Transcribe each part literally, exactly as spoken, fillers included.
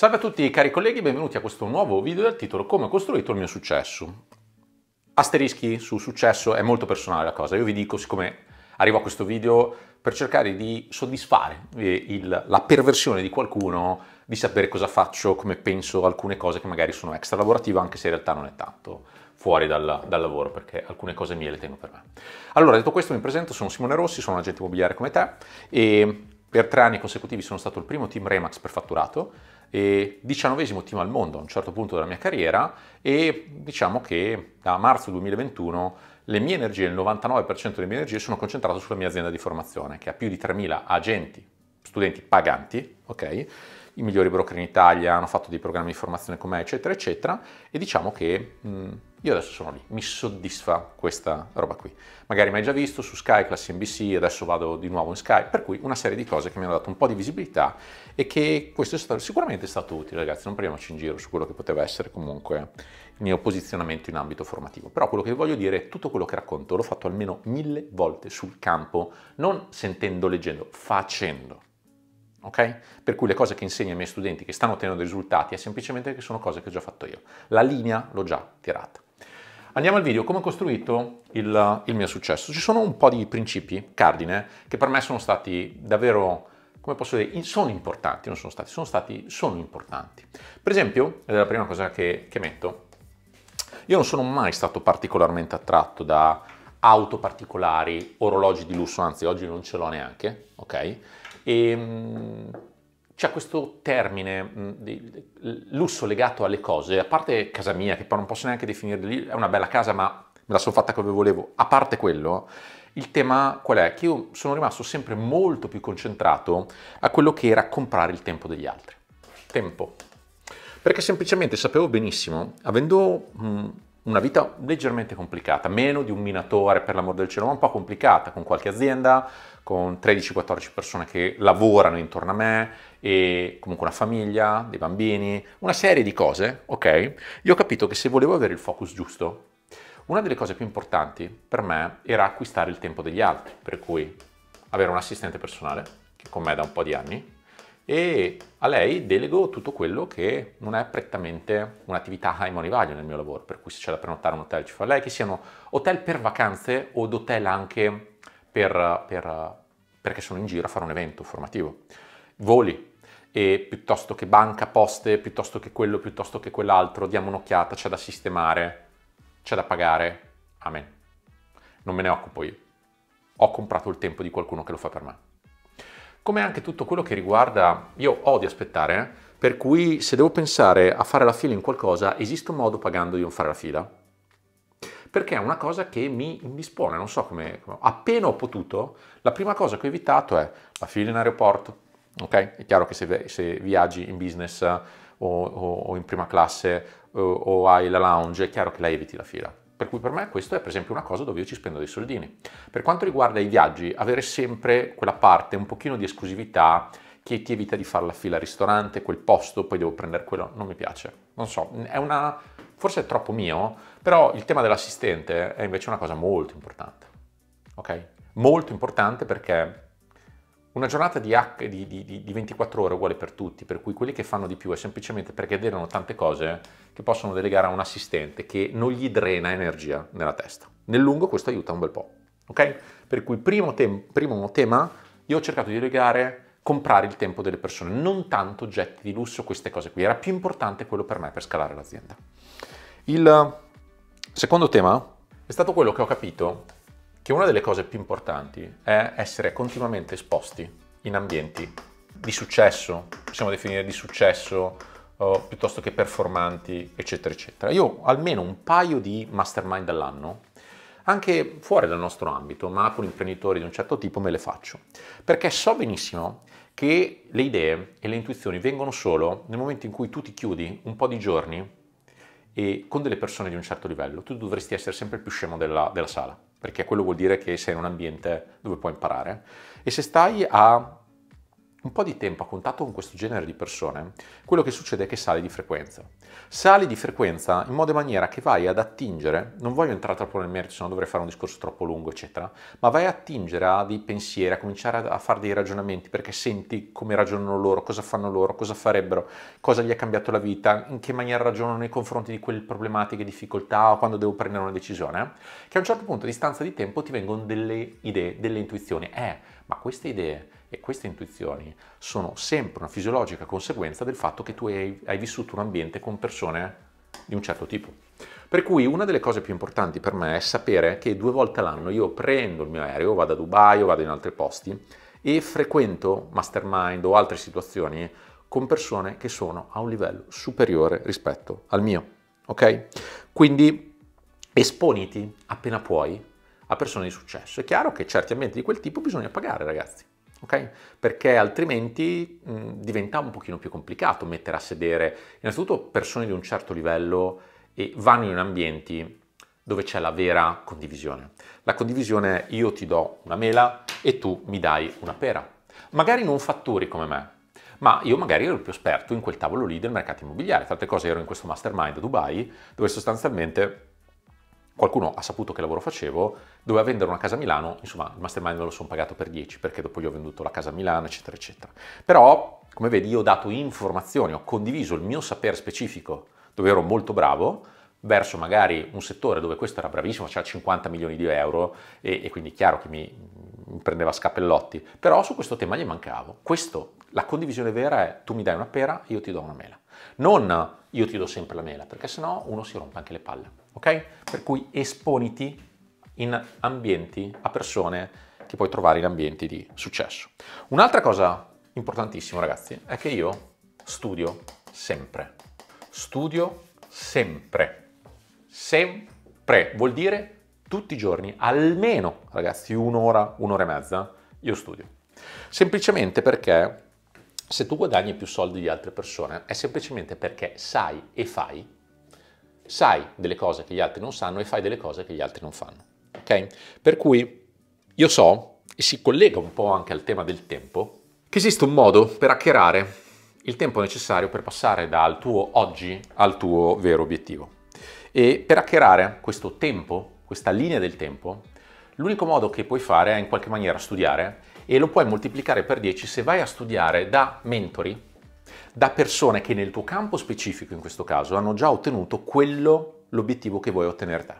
Salve a tutti cari colleghi, benvenuti a questo nuovo video dal titolo Come ho costruito il mio successo. Asterischi su successo, è molto personale la cosa. Io vi dico, siccome arrivo a questo video per cercare di soddisfare il, la perversione di qualcuno di sapere cosa faccio, come penso, alcune cose che magari sono extra lavorative, anche se in realtà non è tanto fuori dal, dal lavoro, perché alcune cose mie le tengo per me. Allora, detto questo, mi presento, sono Simone Rossi, sono un agente immobiliare come te e per tre anni consecutivi sono stato il primo team Remax per fatturato e diciannovesimo team al mondo a un certo punto della mia carriera, e diciamo che da marzo duemilaventuno le mie energie, il novantanove per cento delle mie energie, sono concentrato sulla mia azienda di formazione, che ha più di tremila agenti, studenti paganti, ok? I migliori broker in Italia, hanno fatto dei programmi di formazione con me, eccetera, eccetera, e diciamo che mh, io adesso sono lì, mi soddisfa questa roba qui. Magari mi hai già visto su Sky, la C N B C, adesso vado di nuovo in Sky, per cui una serie di cose che mi hanno dato un po' di visibilità e che questo è stato, sicuramente è stato utile, ragazzi, non prendiamoci in giro su quello che poteva essere comunque il mio posizionamento in ambito formativo. Però quello che voglio dire è tutto quello che racconto, l'ho fatto almeno mille volte sul campo, non sentendo, leggendo, facendo. Okay? Per cui le cose che insegno ai miei studenti che stanno ottenendo risultati è semplicemente che sono cose che ho già fatto io. La linea l'ho già tirata. Andiamo al video, come ho costruito il, il mio successo. Ci sono un po' di principi cardine che per me sono stati davvero, come posso dire, sono importanti, non sono stati, sono stati, sono importanti. Per esempio, ed è la prima cosa che, che metto, io non sono mai stato particolarmente attratto da auto particolari, orologi di lusso, anzi oggi non ce l'ho neanche, ok? E c'è questo termine di lusso legato alle cose, a parte casa mia, che poi non posso neanche definire, lì è una bella casa ma me la sono fatta come volevo, a parte quello, il tema qual è? Che io sono rimasto sempre molto più concentrato a quello che era comprare il tempo degli altri. Tempo. Perché semplicemente sapevo benissimo, avendo mh, una vita leggermente complicata, meno di un minatore per l'amor del cielo, ma un po' complicata, con qualche azienda, con tredici quattordici persone che lavorano intorno a me e comunque una famiglia, dei bambini, una serie di cose, ok? Io ho capito che se volevo avere il focus giusto, una delle cose più importanti per me era acquistare il tempo degli altri, per cui avere un assistente personale, che è con me da un po' di anni, e a lei delego tutto quello che non è prettamente un'attività high money value nel mio lavoro, per cui se c'è da prenotare un hotel ci fa lei, che siano hotel per vacanze o hotel anche per, per, perché sono in giro a fare un evento formativo, voli, e piuttosto che banca, poste, piuttosto che quello, piuttosto che quell'altro, diamo un'occhiata, c'è da sistemare, c'è da pagare, amen. Non me ne occupo io, ho comprato il tempo di qualcuno che lo fa per me. Come anche tutto quello che riguarda, io odio aspettare, eh? Per cui se devo pensare a fare la fila in qualcosa, esiste un modo pagando di non fare la fila? Perché è una cosa che mi indispone, non so come, appena ho potuto, la prima cosa che ho evitato è la fila in aeroporto, ok? È chiaro che se, se viaggi in business o, o, o in prima classe o, o hai la lounge, è chiaro che la eviti la fila. Per cui per me questo è per esempio una cosa dove io ci spendo dei soldini. Per quanto riguarda i viaggi, avere sempre quella parte, un pochino di esclusività che ti evita di fare la fila al ristorante, quel posto, poi devo prendere quello, non mi piace. Non so, è una, forse è troppo mio, però il tema dell'assistente è invece una cosa molto importante, ok? Molto importante, perché una giornata di, di, di, di ventiquattro ore è uguale per tutti, per cui quelli che fanno di più è semplicemente perché delegano tante cose che possono delegare a un assistente che non gli drena energia nella testa. Nel lungo questo aiuta un bel po', ok? Per cui primo, tem primo tema, io ho cercato di delegare, comprare il tempo delle persone, non tanto oggetti di lusso, queste cose qui. Era più importante quello per me per scalare l'azienda. Il secondo tema è stato quello che ho capito che una delle cose più importanti è essere continuamente esposti in ambienti di successo, possiamo definire di successo, uh, piuttosto che performanti, eccetera, eccetera. Io almeno un paio di mastermind all'anno, anche fuori dal nostro ambito, ma con imprenditori di un certo tipo, me le faccio. Perché so benissimo che le idee e le intuizioni vengono solo nel momento in cui tu ti chiudi un po' di giorni e con delle persone di un certo livello. Tu dovresti essere sempre il più scemo della, della sala, perché quello vuol dire che sei in un ambiente dove puoi imparare, e se stai a un po' di tempo a contatto con questo genere di persone, quello che succede è che sali di frequenza. Sali di frequenza in modo e maniera che vai ad attingere, non voglio entrare troppo nel merito, se no dovrei fare un discorso troppo lungo, eccetera, ma vai ad attingere a dei pensieri, a cominciare a fare dei ragionamenti, perché senti come ragionano loro, cosa fanno loro, cosa farebbero, cosa gli ha cambiato la vita, in che maniera ragionano nei confronti di quelle problematiche, difficoltà, o quando devo prendere una decisione, che a un certo punto, a distanza di tempo, ti vengono delle idee, delle intuizioni. Eh, ma queste idee e queste intuizioni sono sempre una fisiologica conseguenza del fatto che tu hai, hai vissuto un ambiente con persone di un certo tipo. Per cui una delle cose più importanti per me è sapere che due volte all'anno io prendo il mio aereo, vado a Dubai o vado in altri posti e frequento mastermind o altre situazioni con persone che sono a un livello superiore rispetto al mio. Ok? Quindi esponiti appena puoi a persone di successo. È chiaro che certi ambienti di quel tipo bisogna pagare, ragazzi. Okay? Perché altrimenti mh, diventa un pochino più complicato mettere a sedere innanzitutto persone di un certo livello e vanno in ambienti dove c'è la vera condivisione. La condivisione è: io ti do una mela e tu mi dai una pera. Magari non fatturi come me, ma io magari ero il più esperto in quel tavolo lì del mercato immobiliare. Tante cose, ero in questo mastermind a Dubai dove sostanzialmente qualcuno ha saputo che lavoro facevo, doveva vendere una casa a Milano, insomma il mastermind me lo sono pagato per dieci, perché dopo gli ho venduto la casa a Milano, eccetera, eccetera. Però, come vedi, io ho dato informazioni, ho condiviso il mio sapere specifico, dove ero molto bravo, verso magari un settore dove questo era bravissimo, c'era cinquanta milioni di euro, e, e quindi è chiaro che mi, mi prendeva a scappellotti. Però su questo tema gli mancavo. Questo, la condivisione vera è: tu mi dai una pera, io ti do una mela. Non io ti do sempre la mela, perché sennò uno si rompe anche le palle. Ok? Per cui esponiti in ambienti, a persone che puoi trovare in ambienti di successo. Un'altra cosa importantissima, ragazzi, è che io studio sempre. Studio sempre. Sempre. Vuol dire tutti i giorni, almeno, ragazzi, un'ora, un'ora e mezza, io studio. Semplicemente perché se tu guadagni più soldi di altre persone è semplicemente perché sai e fai sai delle cose che gli altri non sanno e fai delle cose che gli altri non fanno, ok? Per cui io so, e si collega un po' anche al tema del tempo, che esiste un modo per hackerare il tempo necessario per passare dal tuo oggi al tuo vero obiettivo. E per hackerare questo tempo, questa linea del tempo, l'unico modo che puoi fare è in qualche maniera studiare, e lo puoi moltiplicare per dieci se vai a studiare da mentori, da persone che nel tuo campo specifico, in questo caso, hanno già ottenuto quello, l'obiettivo che vuoi ottenere te.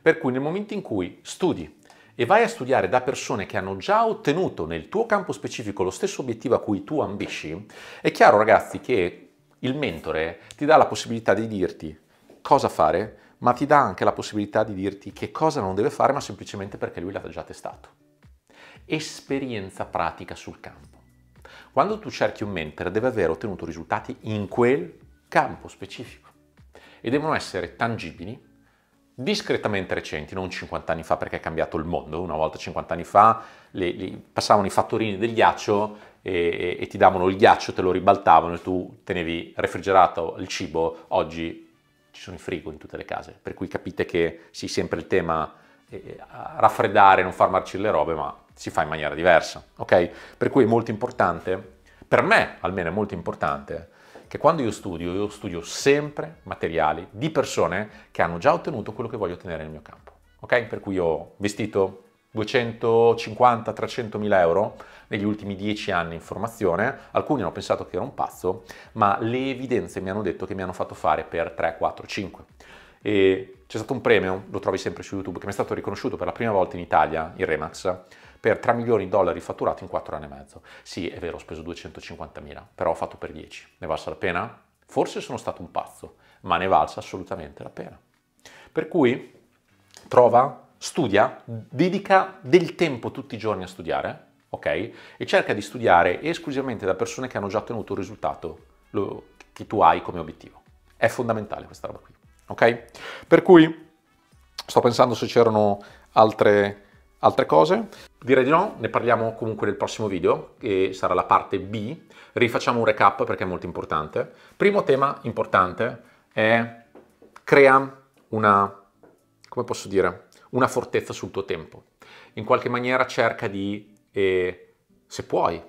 Per cui nel momento in cui studi e vai a studiare da persone che hanno già ottenuto nel tuo campo specifico lo stesso obiettivo a cui tu ambisci, è chiaro, ragazzi, che il mentore ti dà la possibilità di dirti cosa fare, ma ti dà anche la possibilità di dirti che cosa non deve fare, ma semplicemente perché lui l'ha già testato. Esperienza pratica sul campo. Quando tu cerchi un mentore deve aver ottenuto risultati in quel campo specifico e devono essere tangibili, discretamente recenti, non cinquanta anni fa, perché è cambiato il mondo. Una volta cinquanta anni fa le, le passavano i fattorini del ghiaccio e, e ti davano il ghiaccio, te lo ribaltavano e tu tenevi refrigerato il cibo. Oggi ci sono i frigo in tutte le case, per cui capite che sì, sempre il tema eh, raffreddare, non far marcire le robe, ma si fa in maniera diversa, ok? Per cui è molto importante, per me almeno è molto importante, che quando io studio, io studio sempre materiali di persone che hanno già ottenuto quello che voglio ottenere nel mio campo, ok? Per cui ho investito duecentocinquanta trecentomila euro negli ultimi dieci anni in formazione, alcuni hanno pensato che ero un pazzo, ma le evidenze mi hanno detto che mi hanno fatto fare per tre, quattro, cinque. E c'è stato un premio, lo trovi sempre su YouTube, che mi è stato riconosciuto per la prima volta in Itaria, in Remax, per tre milioni di dollari fatturato in quattro anni e mezzo. Sì, è vero, ho speso duecentocinquantamila, però ho fatto per dieci. Ne è valsa la pena? Forse sono stato un pazzo, ma ne è valsa assolutamente la pena. Per cui trova, studia, dedica del tempo tutti i giorni a studiare, ok? E cerca di studiare esclusivamente da persone che hanno già ottenuto il risultato lo, che tu hai come obiettivo. È fondamentale questa roba qui, ok? Per cui sto pensando se c'erano altre... Altre cose? Direi di no, ne parliamo comunque nel prossimo video, che sarà la parte B. Rifacciamo un recap perché è molto importante. Primo tema importante è: crea una, come posso dire, una fortezza sul tuo tempo. In qualche maniera cerca di, eh, se puoi,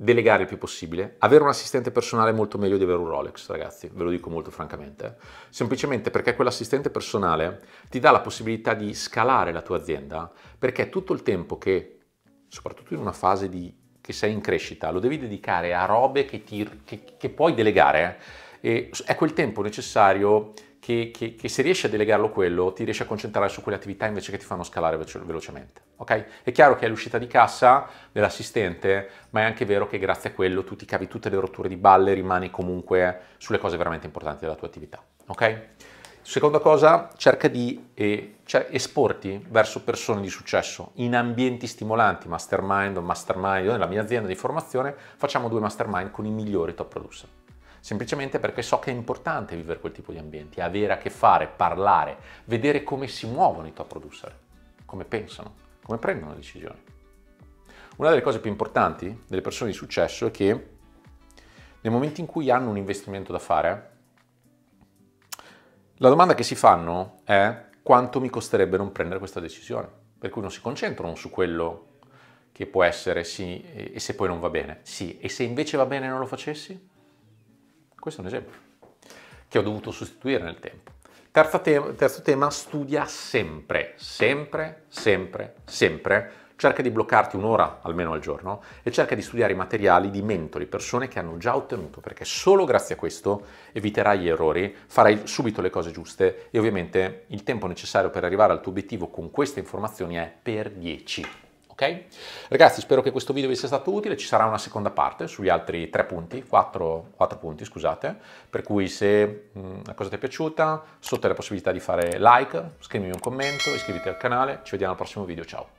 delegare il più possibile, avere un assistente personale è molto meglio di avere un Rolex, ragazzi, ve lo dico molto francamente, eh. semplicemente perché quell'assistente personale ti dà la possibilità di scalare la tua azienda, perché tutto il tempo che, soprattutto in una fase di, che sei in crescita, lo devi dedicare a robe che, ti, che, che puoi delegare, eh, e è quel tempo necessario che, che, che se riesci a delegarlo quello, ti riesci a concentrare su quelle attività invece che ti fanno scalare velocemente, ok? È chiaro che è l'uscita di cassa dell'assistente, ma è anche vero che grazie a quello tu ti cavi tutte le rotture di balle, rimani comunque sulle cose veramente importanti della tua attività, ok? Seconda cosa, cerca di eh, esporti verso persone di successo in ambienti stimolanti, mastermind o mastermind. Io nella mia azienda di formazione facciamo due mastermind con i migliori top producer. Semplicemente perché so che è importante vivere quel tipo di ambienti, avere a che fare, parlare, vedere come si muovono i top producer, come pensano, come prendono decisioni. Una delle cose più importanti delle persone di successo è che nel momento in cui hanno un investimento da fare, la domanda che si fanno è quanto mi costerebbe non prendere questa decisione, per cui non si concentrano su quello che può essere sì e se poi non va bene, sì e se invece va bene non lo facessi? Questo è un esempio che ho dovuto sostituire nel tempo. Terzo tema, terzo tema, studia sempre, sempre, sempre, sempre. Cerca di bloccarti un'ora almeno al giorno e cerca di studiare i materiali di mentori, persone che hanno già ottenuto, perché solo grazie a questo eviterai gli errori, farai subito le cose giuste e ovviamente il tempo necessario per arrivare al tuo obiettivo con queste informazioni è per dieci. Okay? Ragazzi, spero che questo video vi sia stato utile, ci sarà una seconda parte sugli altri tre punti, quattro, quattro punti, scusate, per cui se mh, la cosa ti è piaciuta, sotto è la possibilità di fare like, scrivimi un commento, iscriviti al canale, ci vediamo al prossimo video, ciao!